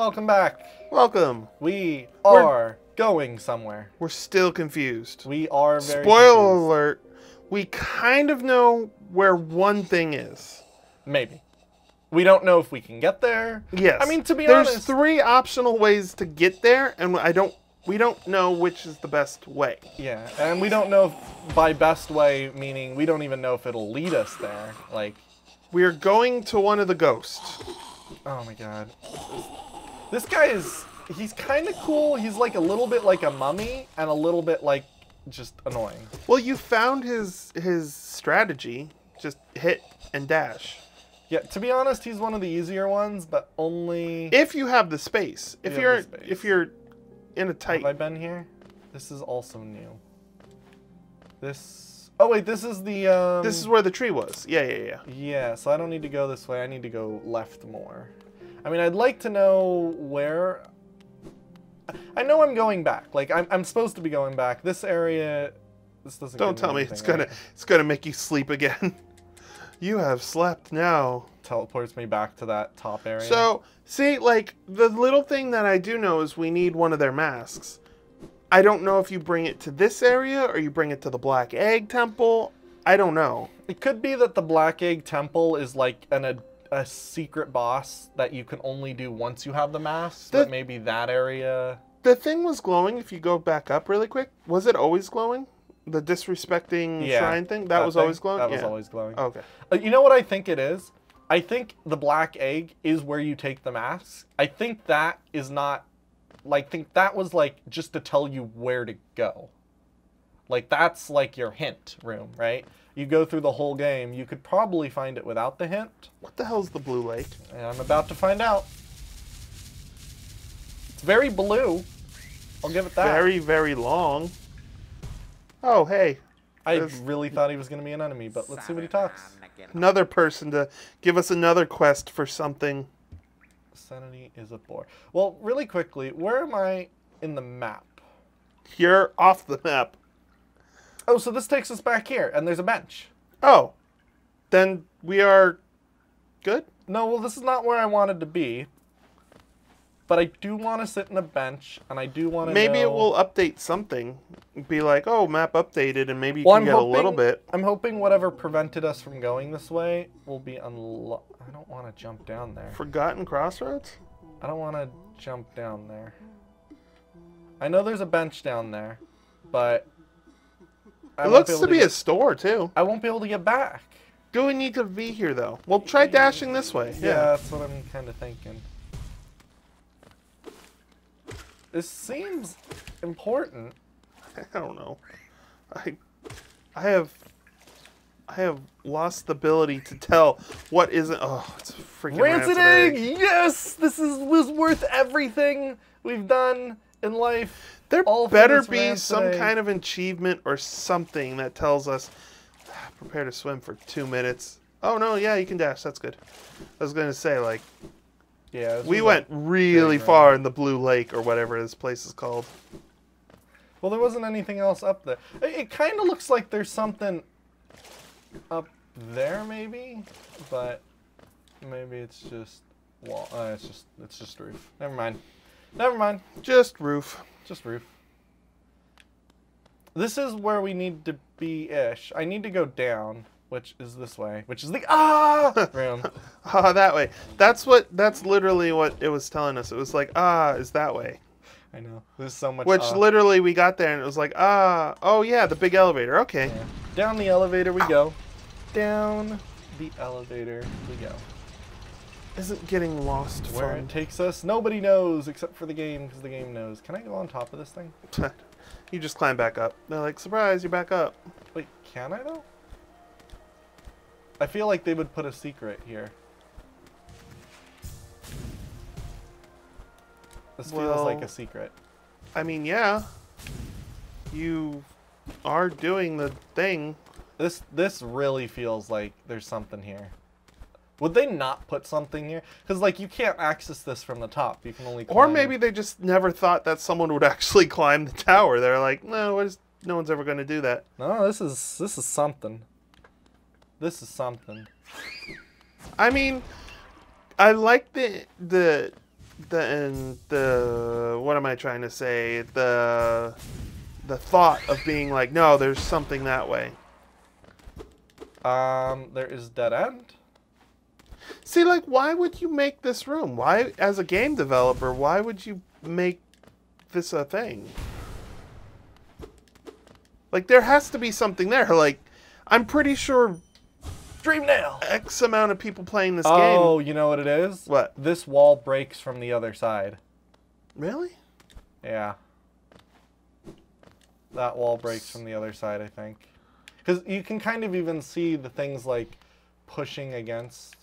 Welcome back. Welcome. We're going somewhere. We're still confused. We are very Spoiler alert. We kind of know where one thing is. Maybe. We don't know if we can get there. Yes. I mean, to be honest. There's three optional ways to get there, and we don't know which is the best way. Yeah, and we don't know if by best way, meaning we don't even know if it'll lead us there. Like, we're going to one of the ghosts. Oh my god. This guy is, he's kind of cool. He's like a little bit like a mummy and a little bit like just annoying. Well, you found his strategy. Just hit and dash. Yeah, to be honest, he's one of the easier ones, but only if you have the space. If you're in a tight. Have I been here? This is also new. This. Oh wait, this is the. This is where the tree was. Yeah. Yeah, so I don't need to go this way. I need to go left more. I mean, I'd like to know where. I know I'm going back. Like I'm supposed to be going back. This area. This doesn't. Don't tell me it's gonna. It's gonna make you sleep again. You have slept now. Teleports me back to that top area. So, see, like, the little thing that I do know is we need one of their masks. I don't know if you bring it to this area or you bring it to the Black Egg Temple. I don't know. It could be that the Black Egg Temple is, like, a secret boss that you can only do once you have the mask. But maybe that area. The thing was glowing, if you go back up really quick. Was it always glowing? The disrespecting shrine thing? That was always glowing? That was always glowing. Okay. You know what I think it is? I think the Black Egg is where you take the masks. I think that is not... Like, think that was, like, just to tell you where to go. Like, that's, like, your hint room, right? You go through the whole game. You could probably find it without the hint. What the hell's the Blue Lake? And I'm about to find out. It's very blue. I'll give it that. Very, very long. Oh, hey. I really thought he was going to be an enemy, but let's see what he talks. Another person to give us another quest for something. Sanity is a bore. Well, really quickly, where am I in the map? You're off the map. Oh, so this takes us back here, and there's a bench. Oh. Then we are good? No, well, this is not where I wanted to be. But I do want to sit in a bench, and I do want to Maybe it will update something. Be like, oh, map updated, and maybe you can get a little bit. I'm hoping whatever prevented us from going this way will be unlocked. I don't want to jump down there. Forgotten Crossroads? I don't want to jump down there. I know there's a bench down there, but... It looks to be a store, too. I won't be able to get back. Do we need to be here, though? Well, try dashing this way. Yeah, that's what I'm kind of thinking. This seems important. I don't know. I have lost the ability to tell what isn't. Oh, it's a freaking rancid egg. Yes, this was worth everything we've done in life. There better be some kind of achievement or something that tells us prepare to swim for 2 minutes. Oh no, yeah, you can dash. That's good. I was gonna say like. Yeah, we went really far in the Blue Lake or whatever this place is called. Well, there wasn't anything else up there. It kind of looks like there's something up there, maybe, but maybe it's just wall. It's just roof. Never mind. Just roof. This is where we need to be ish. I need to go down. Which is this way? Which is the room? That way. That's literally what it was telling us. It was like is that way? I know. There's so much. Which literally we got there and it was like oh yeah, the big elevator. Okay. Yeah. Down the elevator we go. Down the elevator we go. Isn't getting lost where it takes us? Nobody knows except for the game because the game knows. Can I go on top of this thing? You just climb back up. They're like surprise, you're back up. Wait, can I though? I feel like they would put a secret here. This feels like a secret. I mean, yeah. You are doing the thing. This really feels like there's something here. Would they not put something here? Because, like, you can't access this from the top. You can only climb. Or maybe they just never thought that someone would actually climb the tower. They're like, no one's ever going to do that. No, this is something. This is something. I mean, I like the what am I trying to say? The thought of being like, no, there's something that way. There is dead end. See, like, why would you make this room? Why, as a game developer, why would you make this a thing? Like, there has to be something there. Like, I'm pretty sure Dream Nail! X amount of people playing this game. Oh, you know what it is? What? This wall breaks from the other side. Really? Yeah. That wall breaks from the other side, I think. Because you can kind of even see the things, like, pushing against.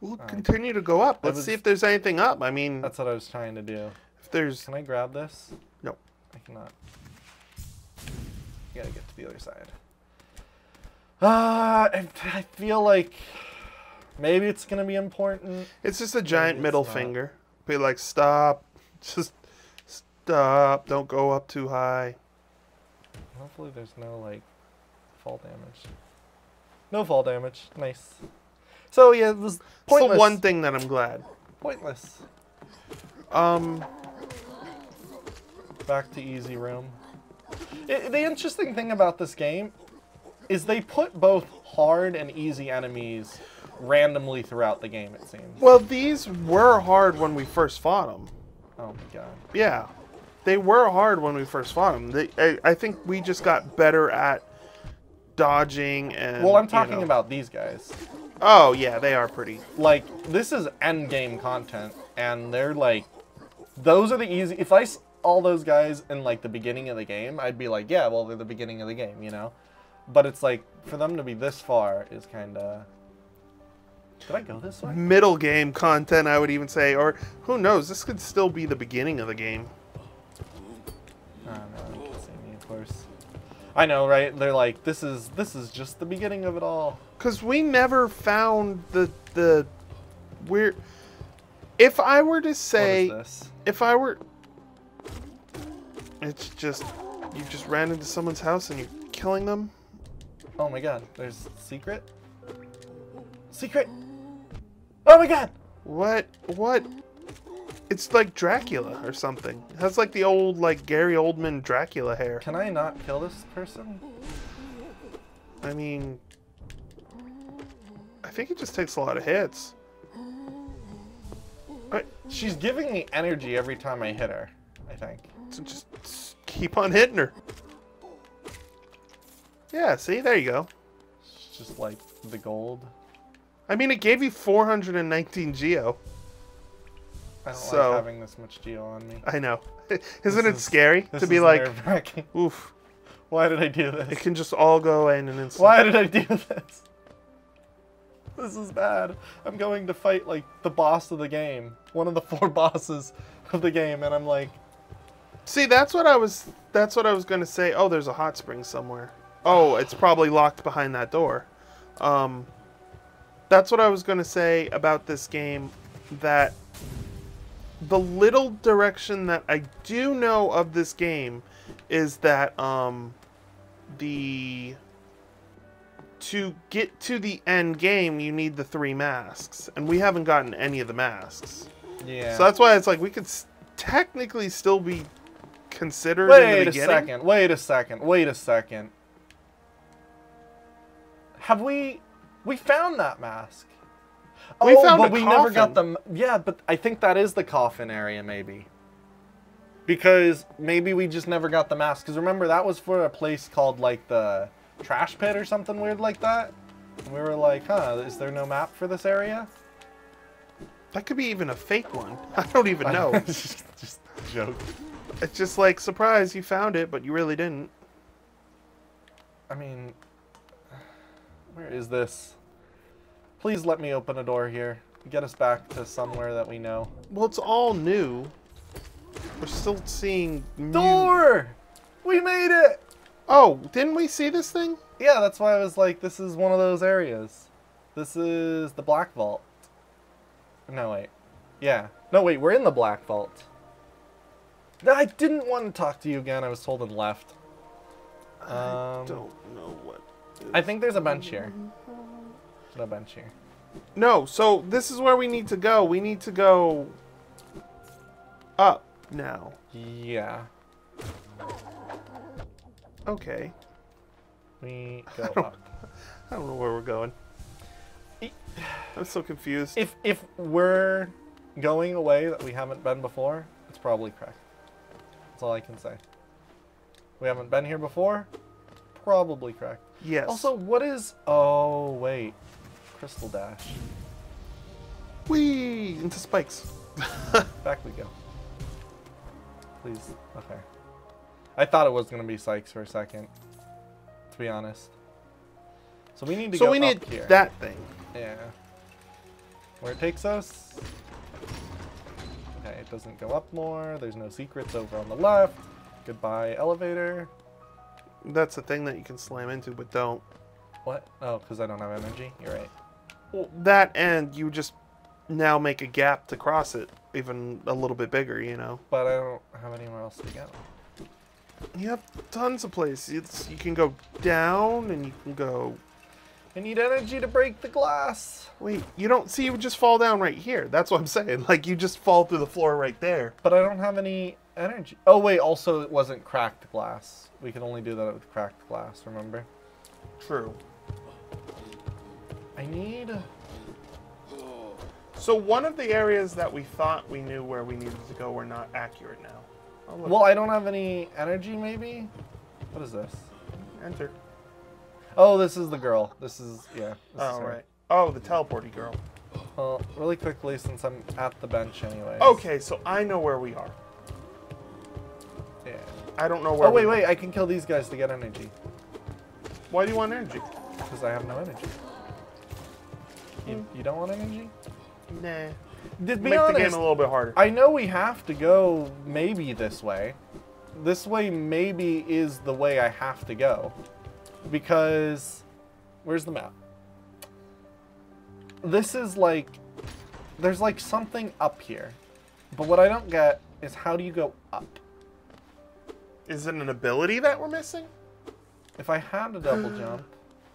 We'll continue to go up. Let's see if there's anything up. I mean... That's what I was trying to do. If there's... Can I grab this? No. I cannot. You gotta get to the other side. I feel like maybe it's gonna be important. It's just a giant middle finger. Be like, stop. Just stop. Don't go up too high. Hopefully there's no, like, fall damage. No fall damage. Nice. So, yeah, it was pointless. So one thing that I'm glad. Pointless. Back to easy room. The interesting thing about this game is they put both hard and easy enemies randomly throughout the game, it seems. Well, these were hard when we first fought them. Oh, my God. Yeah. They were hard when we first fought them. I think we just got better at dodging and... Well, I'm talking about these guys. Oh, yeah, they are pretty. Like, this is endgame content, and they're, like... Those are the easy... If I saw all those guys in, like, the beginning of the game, I'd be like, yeah, well, they're the beginning of the game, you know? But it's like, for them to be this far is kind of... Did I go this way? Middle game content, I would even say. Or, who knows, this could still be the beginning of the game. Oh, no, you can see me, of course. I know, right? They're like, this is just the beginning of it all. Because we never found the weird... If I were to say... What is this? If I were... It's just... You just ran into someone's house and you're killing them? Oh my God, there's a secret? Secret! Oh my God! What? It's like Dracula or something. It has like the old, like, Gary Oldman Dracula hair. Can I not kill this person? I mean... I think it just takes a lot of hits. She's giving me energy every time I hit her, I think. So just keep on hitting her. Yeah, see? There you go. It's just like the gold. I mean, it gave you 419 geo. I don't like having this much geo on me. I know. Isn't it scary to be like, oof. Why did I do this? It can just all go in an instant. Why did I do this? This is bad. I'm going to fight, like, the boss of the game. One of the 4 bosses of the game, and I'm like... See, that's what I was going to say. Oh, there's a hot spring somewhere. Oh, it's probably locked behind that door. That's what I was going to say about this game, that the little direction that I do know of this game is that to get to the end game, you need the 3 masks, and we haven't gotten any of the masks. Yeah. So that's why it's like we could technically still be considered in the beginning. Wait a second. Have we found that mask? We found but we coffin. Never got them. Yeah, but I think that is the coffin area, maybe. Because maybe we just never got the mask. Because remember, that was for a place called, like, the Trash Pit or something weird like that. And we were like, huh, is there no map for this area? That could be even a fake one. I don't even know. It's just a joke. It's just like, surprise, you found it, but you really didn't. I mean... Where is this? Please let me open a door here. Get us back to somewhere that we know. Well, it's all new. We're still seeing new... Door! We made it! Oh, didn't we see this thing? Yeah, that's why I was like, this is one of those areas. This is the Black Vault. No, wait. Yeah. No, wait, we're in the Black Vault. I didn't want to talk to you again. I was told and left. I don't know what... I think there's a bench here. No bench here. No, so this is where we need to go. We need to go up now. Yeah. Okay. We go up. I don't know where we're going. I'm so confused. If we're going a way that we haven't been before, it's probably correct. That's all I can say. We haven't been here before? Probably correct. Yes. Also, what is... Oh, wait. Crystal Dash. Whee! Into spikes. Back we go. Please. Okay. I thought it was going to be spikes for a second, to be honest. So we need to go up here. So we need that thing. Yeah. Where it takes us. Okay, it doesn't go up more. There's no secrets over on the left. Goodbye, elevator. That's the thing that you can slam into, but don't. What? Oh, because I don't have energy? You're right. Well, that and you just now make a gap to cross it, even a little bit bigger, you know? But I don't have anywhere else to go. You have tons of places. You can go down, and you can go... I need energy to break the glass. Wait, you don't see, you would just fall down right here. That's what I'm saying. Like, you just fall through the floor right there. But I don't have any energy. Oh, wait, also it wasn't cracked glass. We can only do that with cracked glass, remember? True. I need... So one of the areas that we thought we knew where we needed to go were not accurate now. Well, I don't have any energy, maybe? What is this? Enter. Oh, this is the girl. This is, yeah. Oh, right. Oh, the teleporty girl. Well, really quickly, since I'm at the bench anyway. Okay, so I know where we are. Yeah. I don't know where we are. Oh, wait, wait. I can kill these guys to get energy. Why do you want energy? Because I have no energy. You don't want energy? Nah. Make the game a little bit harder. I know we have to go maybe this way. This way maybe is the way I have to go. Because, where's the map? This is like, there's like something up here. But what I don't get is how do you go up? Is it an ability that we're missing? If I had a double jump.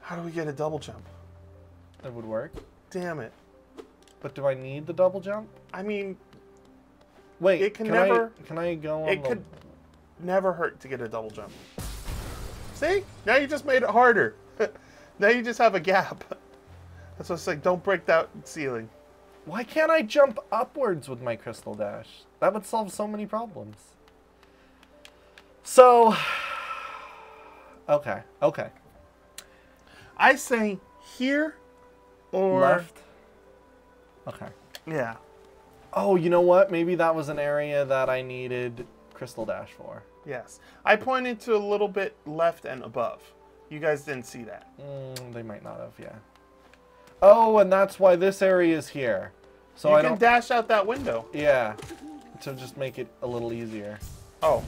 How do we get a double jump? That would work. Damn it. But do I need the double jump? I mean, wait, it can I go on it the... could never hurt to get a double jump. See? Now you just made it harder. Now you just have a gap. That's what it's like. Don't break that ceiling. Why can't I jump upwards with my Crystal Dash? That would solve so many problems. So, okay, okay. I say here or... left. Okay. Yeah. Oh, you know what? Maybe that was an area that I needed Crystal Dash for. Yes. I pointed to a little bit left and above. You guys didn't see that. They might not have, yeah. Oh, and that's why this area is here. So I can dash out that window. Yeah. To just make it a little easier. Oh.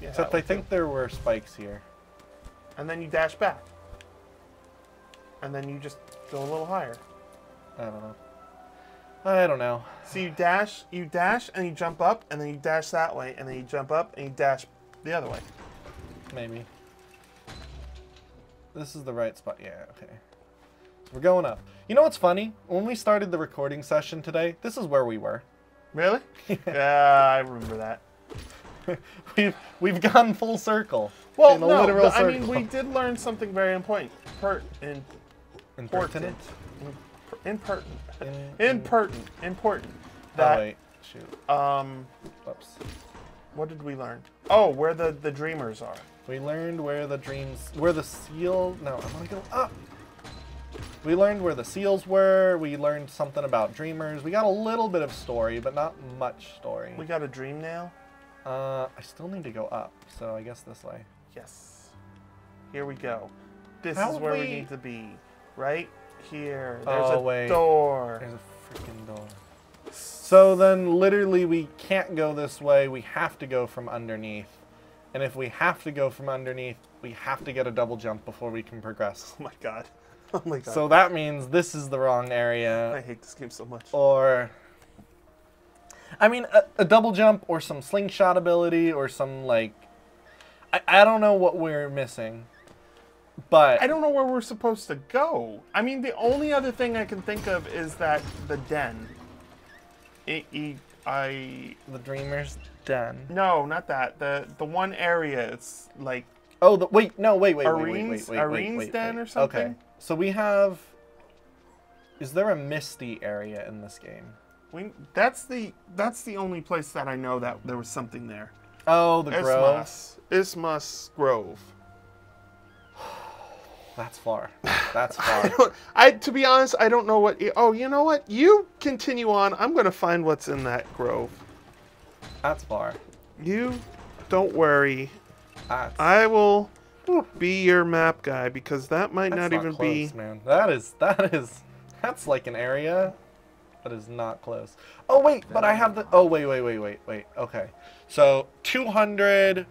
Yeah, except I think there were spikes here. And then you dash back. And then you just go a little higher. I don't know. I don't know. So you dash, and you jump up, and then you dash that way, and then you jump up, and you dash the other way. Maybe. This is the right spot. Yeah, okay. So we're going up. You know what's funny? When we started the recording session today, this is where we were. Really? Yeah, I remember that. We've gone full circle. Well, no, literal circle. I mean, we did learn something very important. Important. That, oh, wait. Shoot. Oops. What did we learn? Oh, where the dreamers are. We learned where the dreams... Where the seal... No, I want to go up. We learned where the seals were. We learned something about dreamers. We got a little bit of story, but not much story. We got a dream nail. I still need to go up, so I guess this way. Yes. Here we go. This is where we need to be. Right? Here. There's a door. There's a freaking door. So then literally we can't go this way. We have to go from underneath. And if we have to go from underneath, we have to get a double jump before we can progress. Oh my god. Oh my god. So that means this is the wrong area. I hate this game so much. Or... I mean, a double jump or some slingshot ability or some, like... I don't know what we're missing. But I don't know where we're supposed to go. I mean, the only other thing I can think of is that the den. The Dreamer's Den. No, not that. The one area. It's like. Oh, the, wait! No, wait. Irene's Den or something. Okay. So we have. Is there a misty area in this game? That's the only place that I know that there was something there. Oh, the grove. Ismus Grove. That's far. That's far. To be honest, I don't know what. Oh, you know what? You continue on. I'm gonna find what's in that grove. That's far. You, don't worry. That's... I will be your map guy because that might not even close, be. Man, that's like an area that is not close. Oh wait, but I have the. Oh wait. Okay, so 200.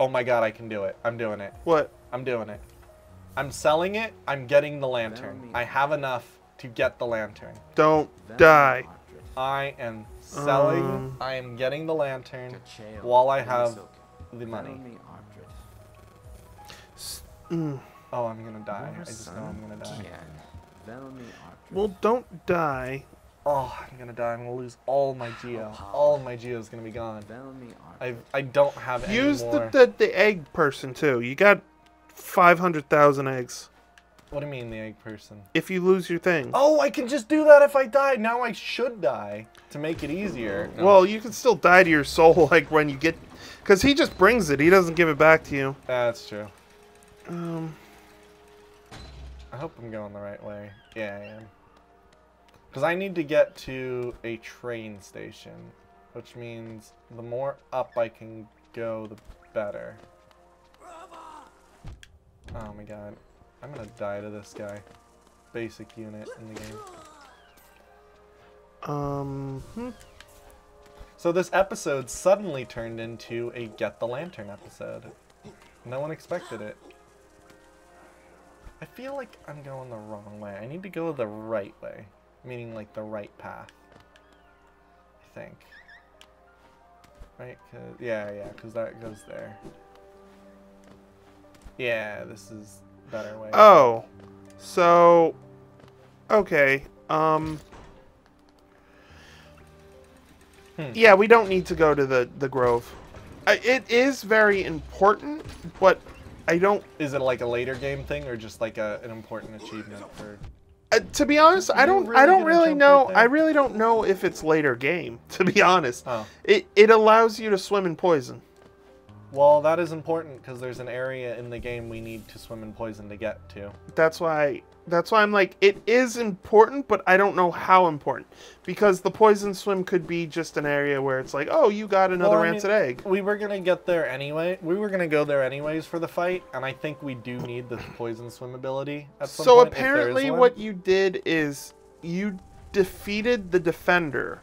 Oh my God, I can do it. I'm doing it. What? I'm doing it. I'm selling it. I'm getting the lantern. I have enough to get the lantern. Don't die. I am selling. I am getting the lantern while I have the money. Oh, I'm gonna die. I just know I'm gonna die. Well, don't die. Oh, I'm gonna die. I'm gonna lose all my geo. All my geo is gonna be gone. I don't have any more. Use the egg person too. You got 500,000 eggs. What do you mean the egg person? If you lose your thing. Oh, I can just do that if I die. Now I should die to make it easier. No. Well, you can still die to your soul, like when you get, because he just brings it. He doesn't give it back to you. That's true. I hope I'm going the right way. Yeah, I am. Because I need to get to a train station, which means the more up I can go, the better. Oh my God. I'm gonna die to this guy. Basic unit in the game. So this episode suddenly turned into a Get the Lantern episode. No one expected it. I feel like I'm going the wrong way. I need to go the right way. Meaning like the right path. I think. Right? Cause, yeah, because that goes there. Yeah, this is better way. Oh, so okay. Yeah, we don't need to go to the grove. It is very important, but I don't. Is it like a later game thing, or just like an important achievement for? To be honest, I don't really know. I really don't know if it's later game. To be honest, it allows you to swim in poison. Well, that is important because there's an area in the game we need to swim in poison to get to. That's why I'm like, it is important, but I don't know how important. Because the poison swim could be just an area where it's like, oh, you got another rancid egg. We were going to get there anyway. We were going to go there anyways for the fight, and I think we do need the poison swim ability at some point. So apparently what you did is you defeated the defender.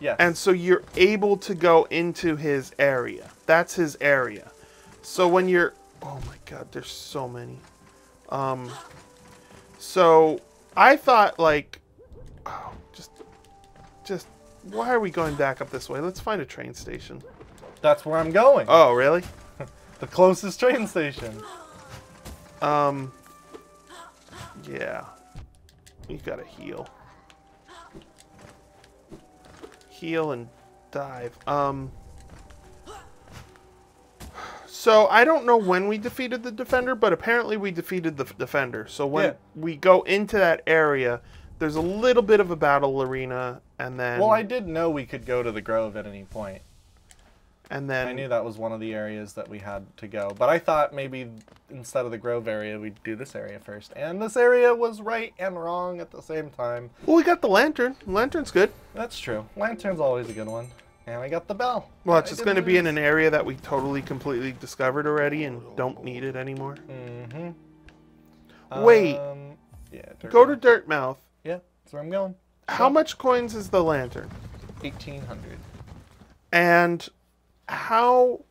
Yes. And so you're able to go into his area. That's his area. So when you're... Oh my God, there's so many. So I thought like... Oh, just... Why are we going back up this way? Let's find a train station. That's where I'm going. Oh, really? The closest train station. Yeah. You gotta heal. Heal and dive. So I don't know when we defeated the defender, but apparently we defeated the defender. So when we go into that area, there's a little bit of a battle arena, and then. Well, I did know we could go to the grove at any point. And then I knew that was one of the areas that we had to go, but I thought maybe instead of the grove area, we'd do this area first. And this area was right and wrong at the same time. Well, we got the lantern. Lantern's good. That's true. Lantern's always a good one. And I got the bell. Well, it's just going to be in an area that we totally, completely discovered already and don't need it anymore. Mm-hmm. Wait. Yeah. Go to Dirtmouth. Yeah, that's where I'm going. How much coins is the lantern? 1,800. And how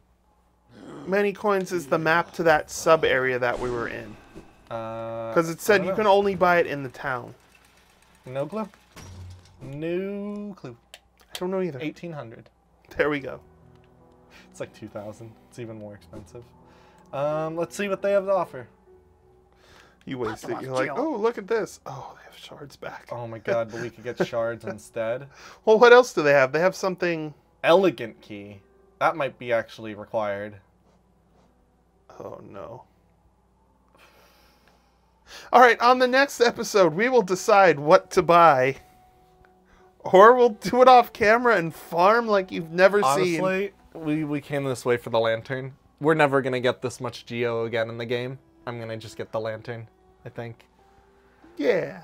many coins is the map to that sub area that we were in? Because it said you can only buy it in the town. No clue. No clue. I don't know either. 1,800. There we go. It's like 2,000. It's even more expensive. Let's see what they have to offer. You waste it. You're like, oh, look at this. Oh, they have shards back. Oh my god, but we could get shards instead. Well, what else do they have? They have something... Elegant key. That might be actually required. Oh no. Alright, on the next episode, we will decide what to buy. Or we'll do it off camera and farm like you've never seen. Honestly, we came this way for the lantern. We're never going to get this much geo again in the game. I'm going to just get the lantern, I think. Yeah.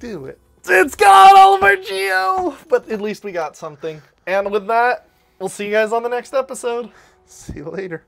Do it. It's gone, all of our geo! But at least we got something. And with that, we'll see you guys on the next episode. See you later.